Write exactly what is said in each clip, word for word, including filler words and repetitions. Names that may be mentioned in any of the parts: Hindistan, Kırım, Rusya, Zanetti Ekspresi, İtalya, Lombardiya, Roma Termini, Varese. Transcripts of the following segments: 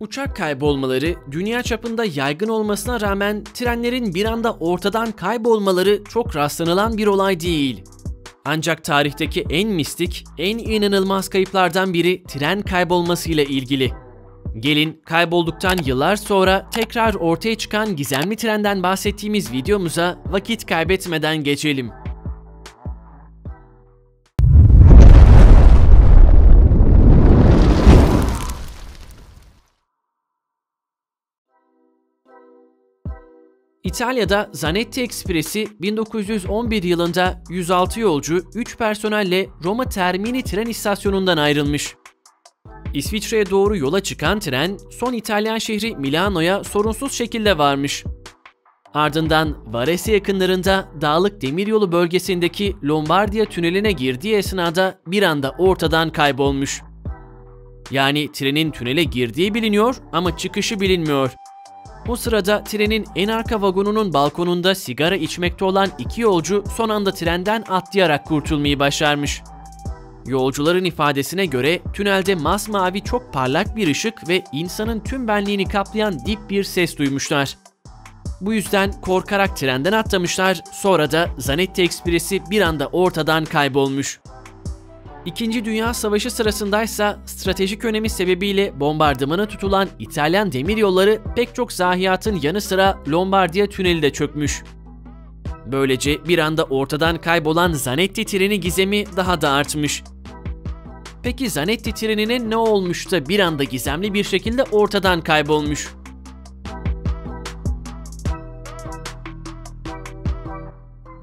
Uçak kaybolmaları dünya çapında yaygın olmasına rağmen trenlerin bir anda ortadan kaybolmaları çok rastlanılan bir olay değil. Ancak tarihteki en mistik, en inanılmaz kayıplardan biri tren kaybolmasıyla ilgili. Gelin kaybolduktan yıllar sonra tekrar ortaya çıkan gizemli trenden bahsettiğimiz videomuza vakit kaybetmeden geçelim. İtalya'da Zanetti Ekspresi bin dokuz yüz on bir yılında yüz altı yolcu üç personelle Roma Termini tren istasyonundan ayrılmış. İsviçre'ye doğru yola çıkan tren son İtalyan şehri Milano'ya sorunsuz şekilde varmış. Ardından Varese yakınlarında dağlık demiryolu bölgesindeki Lombardiya tüneline girdiği esnada bir anda ortadan kaybolmuş. Yani trenin tünele girdiği biliniyor ama çıkışı bilinmiyor. Bu sırada trenin en arka vagonunun balkonunda sigara içmekte olan iki yolcu son anda trenden atlayarak kurtulmayı başarmış. Yolcuların ifadesine göre tünelde masmavi çok parlak bir ışık ve insanın tüm benliğini kaplayan dip bir ses duymuşlar. Bu yüzden korkarak trenden atlamışlar, sonra da Zanetti Ekspresi bir anda ortadan kaybolmuş. İkinci Dünya Savaşı sırasındaysa stratejik önemi sebebiyle bombardımana tutulan İtalyan demiryolları pek çok zayiatın yanı sıra Lombardiya tüneli de çökmüş. Böylece bir anda ortadan kaybolan Zanetti treni gizemi daha da artmış. Peki Zanetti trenine ne olmuş da bir anda gizemli bir şekilde ortadan kaybolmuş?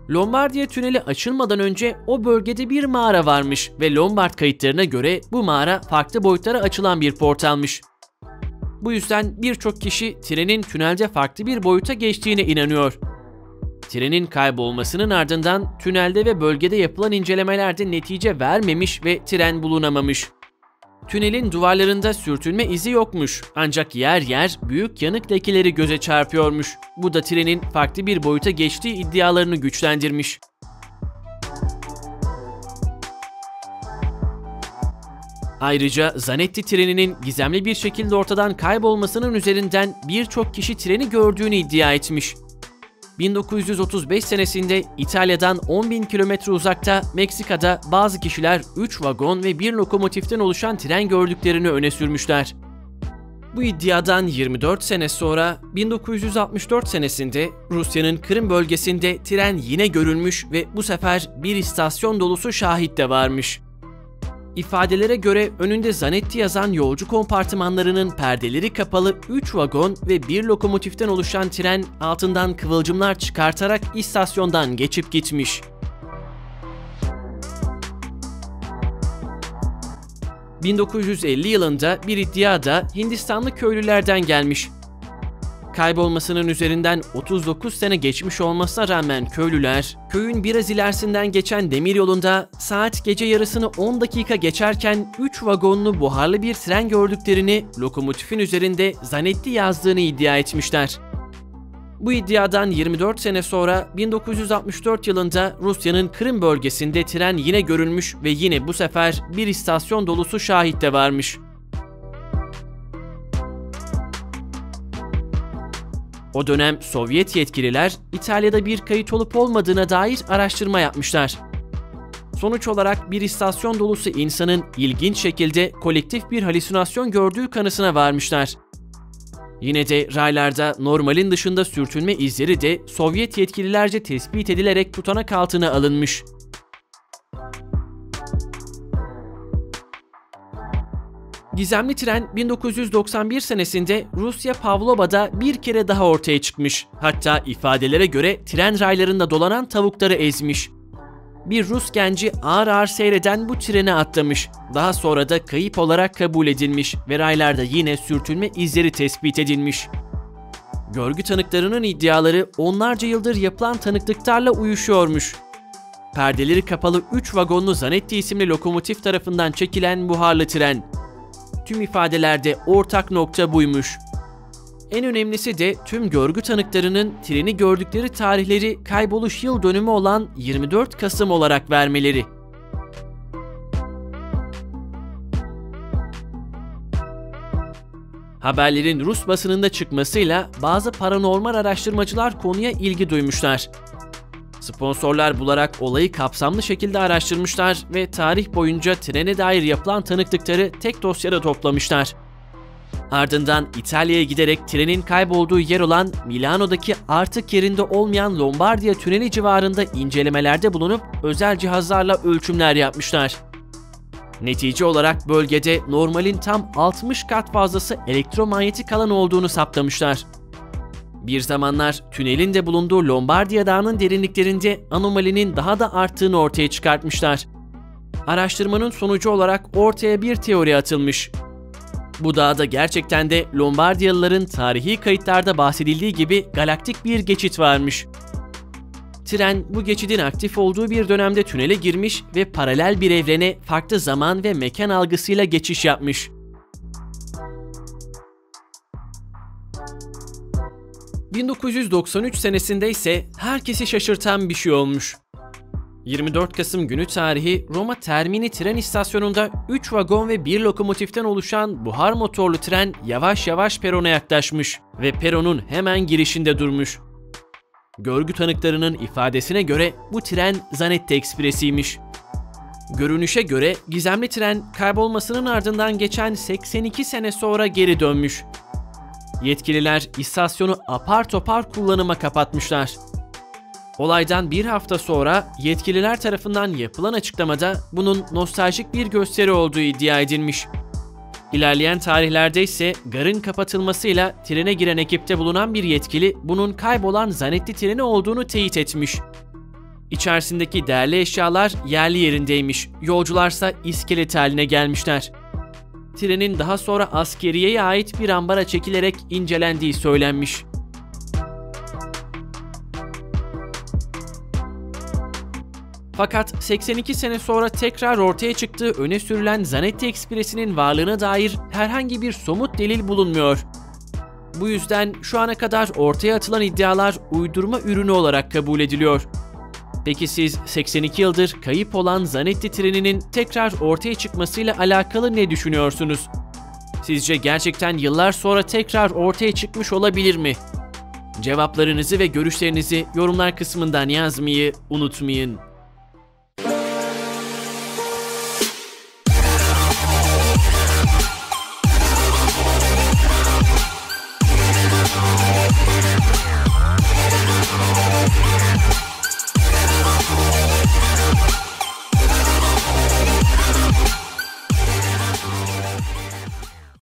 Lombardiya tüneli açılmadan önce o bölgede bir mağara varmış ve Lombard kayıtlarına göre bu mağara farklı boyutlara açılan bir portalmış. Bu yüzden birçok kişi trenin tünelde farklı bir boyuta geçtiğine inanıyor. Trenin kaybolmasının ardından tünelde ve bölgede yapılan incelemelerde netice vermemiş ve tren bulunamamış. Tünelin duvarlarında sürtünme izi yokmuş ancak yer yer büyük yanık lekeleri göze çarpıyormuş. Bu da trenin farklı bir boyuta geçtiği iddialarını güçlendirmiş. Ayrıca Zanetti treninin gizemli bir şekilde ortadan kaybolmasının üzerinden birçok kişi treni gördüğünü iddia etmiş. bin dokuz yüz otuz beş senesinde İtalya'dan on bin kilometre uzakta Meksika'da bazı kişiler üç vagon ve bir lokomotiften oluşan tren gördüklerini öne sürmüşler. Bu iddiadan yirmi dört sene sonra bin dokuz yüz altmış dört senesinde Rusya'nın Kırım bölgesinde tren yine görülmüş ve bu sefer bir istasyon dolusu şahit de varmış. İfadelere göre önünde Zanetti yazan yolcu kompartımanlarının perdeleri kapalı üç vagon ve bir lokomotiften oluşan tren altından kıvılcımlar çıkartarak istasyondan geçip gitmiş. bin dokuz yüz elli yılında bir iddia da Hindistanlı köylülerden gelmiş. Kaybolmasının üzerinden otuz dokuz sene geçmiş olmasına rağmen köylüler, köyün biraz ilerisinden geçen demiryolunda saat gece yarısını on dakika geçerken üç vagonlu buharlı bir tren gördüklerini, lokomotifin üzerinde Zanetti yazdığını iddia etmişler. Bu iddiadan yirmi dört sene sonra bin dokuz yüz altmış dört yılında Rusya'nın Kırım bölgesinde tren yine görülmüş ve yine bu sefer bir istasyon dolusu şahit de varmış. O dönem Sovyet yetkililer İtalya'da bir kayıt olup olmadığına dair araştırma yapmışlar. Sonuç olarak bir istasyon dolusu insanın ilginç şekilde kolektif bir halüsinasyon gördüğü kanısına varmışlar. Yine de raylarda normalin dışında sürtünme izleri de Sovyet yetkililerce tespit edilerek tutanak altına alınmış. Gizemli tren bin dokuz yüz doksan bir senesinde Rusya Pavlova'da bir kere daha ortaya çıkmış. Hatta ifadelere göre tren raylarında dolanan tavukları ezmiş. Bir Rus genci ağır ağır seyreden bu trene atlamış. Daha sonra da kayıp olarak kabul edilmiş ve raylarda yine sürtünme izleri tespit edilmiş. Görgü tanıklarının iddiaları onlarca yıldır yapılan tanıklıklarla uyuşuyormuş. Perdeleri kapalı üç vagonlu Zanetti isimli lokomotif tarafından çekilen buharlı tren. Tüm ifadelerde ortak nokta buymuş. En önemlisi de tüm görgü tanıklarının treni gördükleri tarihleri kayboluş yıl dönümü olan yirmi dört Kasım olarak vermeleri. Haberlerin Rus basınında çıkmasıyla bazı paranormal araştırmacılar konuya ilgi duymuşlar. Sponsorlar bularak olayı kapsamlı şekilde araştırmışlar ve tarih boyunca trene dair yapılan tanıklıkları tek dosyada toplamışlar. Ardından İtalya'ya giderek trenin kaybolduğu yer olan Milano'daki artık yerinde olmayan Lombardiya tüneli civarında incelemelerde bulunup özel cihazlarla ölçümler yapmışlar. Netice olarak bölgede normalin tam altmış kat fazlası elektromanyetik alan olduğunu saptamışlar. Bir zamanlar tünelin de bulunduğu Lombardiya Dağı'nın derinliklerinde anomalinin daha da arttığını ortaya çıkartmışlar. Araştırmanın sonucu olarak ortaya bir teori atılmış. Bu dağda gerçekten de Lombardiyalıların tarihi kayıtlarda bahsedildiği gibi galaktik bir geçit varmış. Tren bu geçidin aktif olduğu bir dönemde tünele girmiş ve paralel bir evrene farklı zaman ve mekan algısıyla geçiş yapmış. bin dokuz yüz doksan üç senesinde ise herkesi şaşırtan bir şey olmuş. yirmi dört Kasım günü tarihi Roma Termini tren istasyonunda üç vagon ve bir lokomotiften oluşan buhar motorlu tren yavaş yavaş perona yaklaşmış ve peronun hemen girişinde durmuş. Görgü tanıklarının ifadesine göre bu tren Zanetti Ekspresi'ymiş. Görünüşe göre gizemli tren kaybolmasının ardından geçen seksen iki sene sonra geri dönmüş. Yetkililer istasyonu apar topar kullanıma kapatmışlar. Olaydan bir hafta sonra yetkililer tarafından yapılan açıklamada bunun nostaljik bir gösteri olduğu iddia edilmiş. İlerleyen tarihlerde ise garın kapatılmasıyla trene giren ekipte bulunan bir yetkili bunun kaybolan Zanetti treni olduğunu teyit etmiş. İçerisindeki değerli eşyalar yerli yerindeymiş, yolcularsa iskelet haline gelmişler. Trenin daha sonra askeriyeye ait bir ambara çekilerek incelendiği söylenmiş. Fakat seksen iki sene sonra tekrar ortaya çıktığı öne sürülen Zanetti Ekspresi'nin varlığına dair herhangi bir somut delil bulunmuyor. Bu yüzden şu ana kadar ortaya atılan iddialar uydurma ürünü olarak kabul ediliyor. Peki siz seksen iki yıldır kayıp olan Zanetti treninin tekrar ortaya çıkmasıyla alakalı ne düşünüyorsunuz? Sizce gerçekten yıllar sonra tekrar ortaya çıkmış olabilir mi? Cevaplarınızı ve görüşlerinizi yorumlar kısmından yazmayı unutmayın.